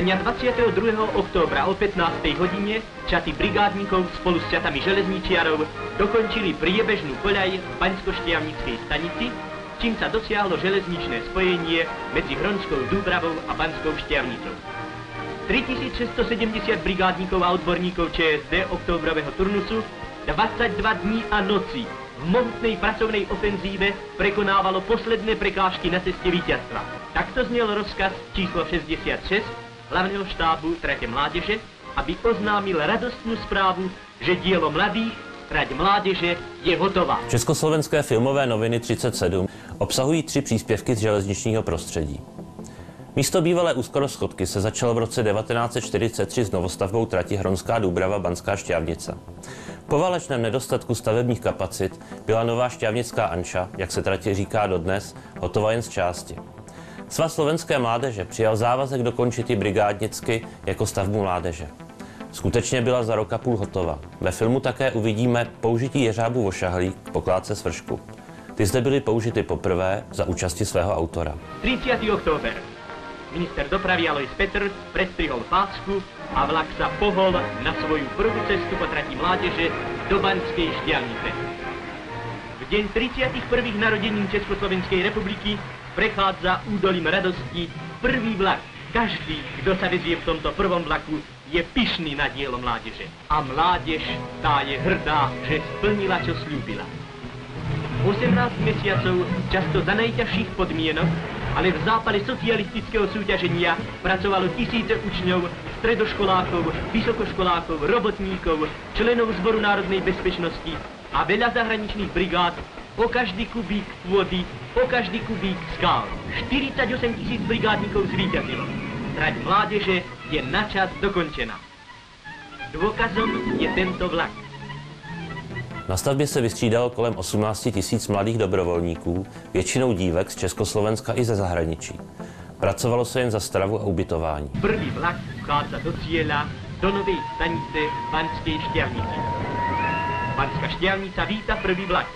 dňa 22. októbra o 15. hodine čaty brigádnikov spolu s čatami železničiarov dokončili priebežnú poľaj v Banskoštiavnickej stanici, čím sa dosiahlo železničné spojenie medzi Hronskou Dúbravou a Banskou Štiavnicou. 3670 brigádnikov a odborníkov ČSD októbrového turnusu 22 dní a noci v mohutnej pracovnej ofenzíve prekonávalo posledné prekážky na ceste víťazstva. Takto znel rozkaz číslo 66 hlavného štábu Tratě mládeže, aby oznámil radostnú správu, že dielo mladých Trať mládeže je hotová. Československé filmové noviny 37 obsahují 3 příspěvky z železničního prostředí. Místo bývalé úzkoroschodky se začal v roce 1943 s novostavbou trati Hronská Dúbrava Banská Štiavnica. Po válečném nedostatku stavebních kapacit byla nová Šťavnická anša, jak se tratě říká dodnes, hotová jen z části. Svaz slovenské mládeže přijal závazek dokončit ji brigádnicky jako stavbu mládeže. Skutečně byla za rok a půl hotova. Ve filmu také uvidíme použití jeřábu vošahlí k pokládce svršku. Ty zde byly použity poprvé za účasti svého autora. 30. október. Minister dopravy Alois Petr prestrihol pásku a vlak sa pohol na svoju prvú cestu po trati mládeže do Banskej Štiavnice. V deň 31. narodenín Československej republiky prechádza údolím radosti prvý vlak. Každý, kto sa vezie v tomto prvom vlaku, je pyšný na dielo mládeže. A mládež tá je hrdá, že splnila, čo slúbila. 18 mesiacov, často za najťažších podmienok, ale v zápale socialistického súťaženia pracovalo tisíce učňov, stredoškolákov, vysokoškolákov, robotníkov, členov Zboru národnej bezpečnosti a veľa zahraničných brigád po každý kubík vody, po každý kubík skál. 48 000 brigádnikov zvíťazilo. Trať mládeže je načas dokončená. Dôkazom je tento vlak. Na stavbě se vystřídalo kolem 18 000 mladých dobrovolníků, většinou dívek z Československa i ze zahraničí. Pracovalo se jen za stravu a ubytování. První vlak vchádza do cieľa, do novej stanice Banskej Štiavnice. Banská Štiavnica víta prvý vlak.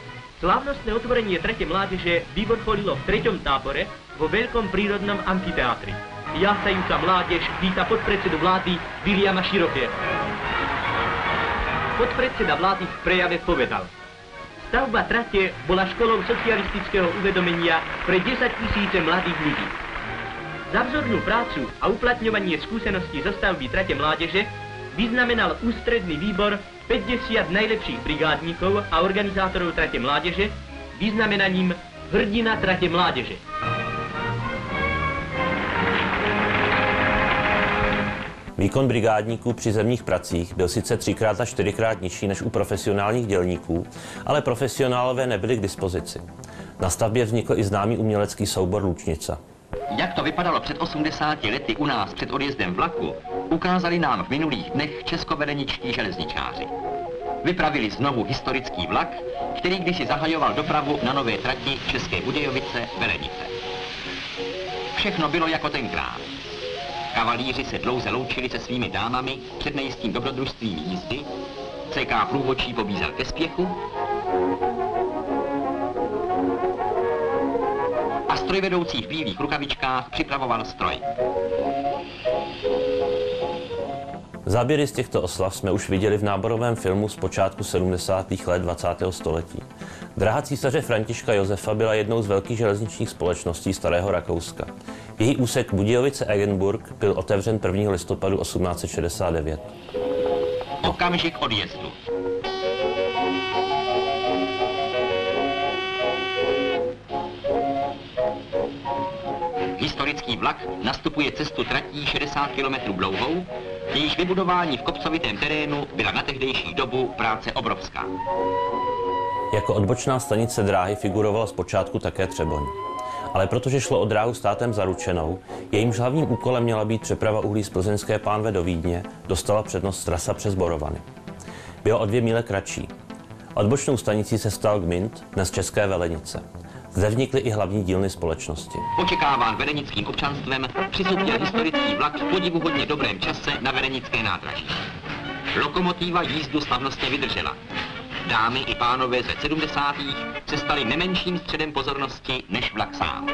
Slávnostné otvorenie Trate mládeže vyvrcholilo v 3. tábore vo veľkom prírodnom amfiteátri. Jásajúca mládež víta podpredsedu vlády Viliama Širokého. Podpredseda vlády v prejave povedal: stavba trate bola školou socialistického uvedomenia pre 10 000 mladých ľudí. Za vzornú prácu a uplatňovanie skúseností zo stavby trate mládeže vyznamenal ústredný výbor 50 najlepších brigádnikov a organizátorov trate mládeže vyznamenaním Hrdina trate mládeže. Výkon brigádníků při zemních pracích byl sice 3x a 4x nižší než u profesionálních dělníků, ale profesionálové nebyli k dispozici. Na stavbě vznikl i známý umělecký soubor Lučnica. Jak to vypadalo před 80 lety u nás před odjezdem vlaku, ukázali nám v minulých dnech českoveleničtí železničáři. Vypravili znovu historický vlak, který kdysi zahajoval dopravu na nové trati České Budějovice Velenice. Všechno bylo jako tenkrát. Kavalíři se dlouze loučili se svými dámami před nejistým dobrodružstvím jízdy, CK průvodčí pobízel ke spěchu a strojvedoucí v bílých rukavičkách připravoval stroj. Záběry z těchto oslav jsme už viděli v náborovém filmu z počátku 70. let 20. století. Dráha císaře Františka Josefa byla jednou z velkých železničních společností starého Rakouska. Její úsek Budějovice-Eggenburg byl otevřen 1. listopadu 1869. Okamžik odjezdu. Historický vlak nastupuje cestu tratí 60 km dlouhou, jejíž vybudování v kopcovitém terénu byla na tehdejší dobu práce obrovská. Jako odbočná stanice dráhy figurovala zpočátku také Třeboň. Ale protože šlo o dráhu státem zaručenou, jejímž hlavním úkolem měla být přeprava uhlí z plzeňské pánve do Vídně, dostala přednost trasa přes Borovany. Byla o 2 míle kratší. Odbočnou stanicí se stal gmint, dnes České Velenice. Zde vznikly i hlavní dílny společnosti. Očekáván velenickým občanstvem přisupěl historický vlak v podivuhodně dobrém čase na velenické nádraží. Lokomotiva jízdu slavnostně vydržela. Dámy i pánové ze 70. se staly nemenším středem pozornosti než vlak sám.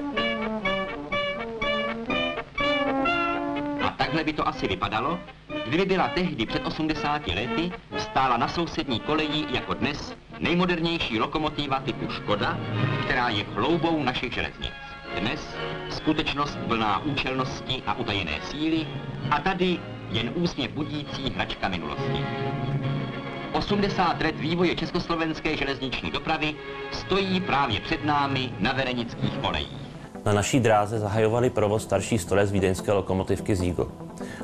A tak Takhle by to asi vypadalo, kdyby byla tehdy před 80 lety stála na sousední koleji jako dnes nejmodernější lokomotiva typu ŠKODA, která je chloubou našich železnic. Dnes skutečnost plná účelnosti a utajené síly a tady jen úsměv budící hračka minulosti. 80 let vývoje československé železniční dopravy stojí právě před námi na verenických kolejích. Na naší dráze zahajovali provoz starší 100 let vídeňské lokomotivky ZIGO.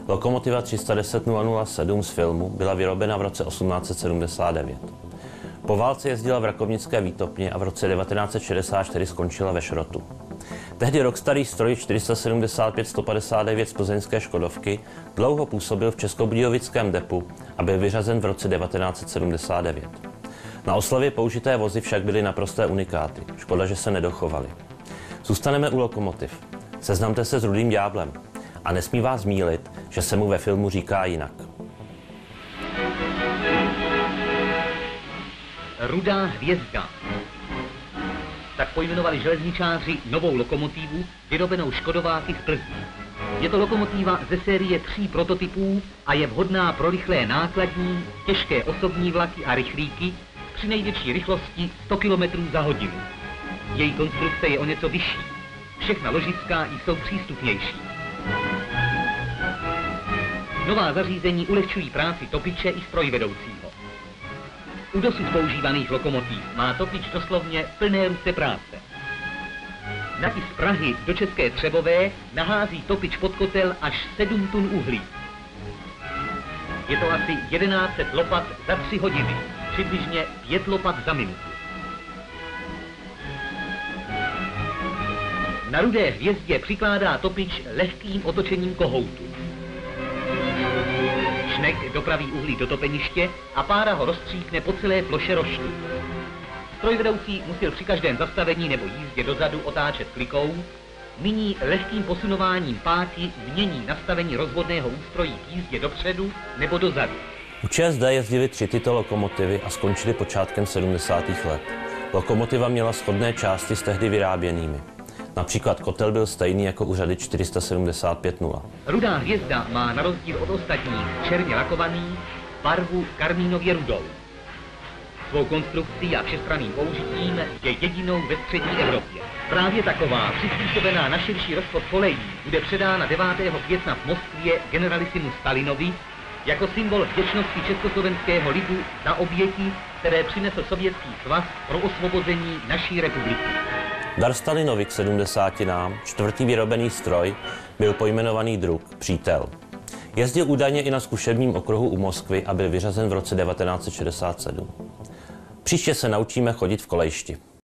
Lokomotiva 310 007 z filmu byla vyrobena v roce 1879. Po válce jezdila v rakovnické výtopně a v roce 1964 skončila ve šrotu. Tehdy rok starý stroj 475-159 z plzeňské Škodovky dlouho působil v českobudějovickém depu a byl vyřazen v roce 1979. Na oslavě použité vozy však byly naprosté unikáty, škoda, že se nedochovaly. Zůstaneme u lokomotiv. Seznamte se s Rudým ďáblem a nesmí vás zmílit, že se mu ve filmu říká jinak. Rudá hvězda. Tak pojmenovali železničáři novou lokomotivu, vyrobenou škodováky v Plzni. Je to lokomotiva ze série 3 prototypů a je vhodná pro rychlé nákladní, těžké osobní vlaky a rychlíky při největší rychlosti 100 km za hodinu. Její konstrukce je o něco vyšší. Všechna ložiska jsou přístupnější. Nová zařízení ulehčují práci topiče i strojvedoucího. U dosud používaných lokomotiv má topič doslovně plné ruce práce. Na tisk Prahy do České Třebové nahází topič pod kotel až 7 tun uhlí. Je to asi 1100 lopat za 3 hodiny, přibližně 5 lopat za minutu. Na Rudé hvězdě přikládá topič lehkým otočením kohoutu. Šnek dopraví uhlí do topeniště a pára ho rozstříkne po celé ploše roštu. Strojvedoucí musel při každém zastavení nebo jízdě dozadu otáčet klikou, nyní lehkým posunováním páky mění nastavení rozvodného ústrojí k jízdě dopředu nebo dozadu. U ČSD jezdily 3 tyto lokomotivy a skončily počátkem 70. let. Lokomotiva měla shodné části s tehdy vyráběnými. Například kotel byl stejný jako u řady 475-0. Rudá hvězda má na rozdíl od ostatních černě lakovaný barvu karmínově rudou. Svou konstrukcí a všestranným použitím je jedinou ve střední Evropě. Právě taková přizpůsobená na širší rozchod kolejí bude předána 9. května v Moskvě generalisimu Stalinovi jako symbol vděčnosti československého lidu za oběti, které přinesl Sovětský svaz pro osvobození naší republiky. Dar Stalinovi k 70. čtvrtý vyrobený stroj byl pojmenovaný Drug, přítel. Jezdil údajně i na zkušebním okruhu u Moskvy a byl vyřazen v roce 1967. Příště se naučíme chodit v kolejišti.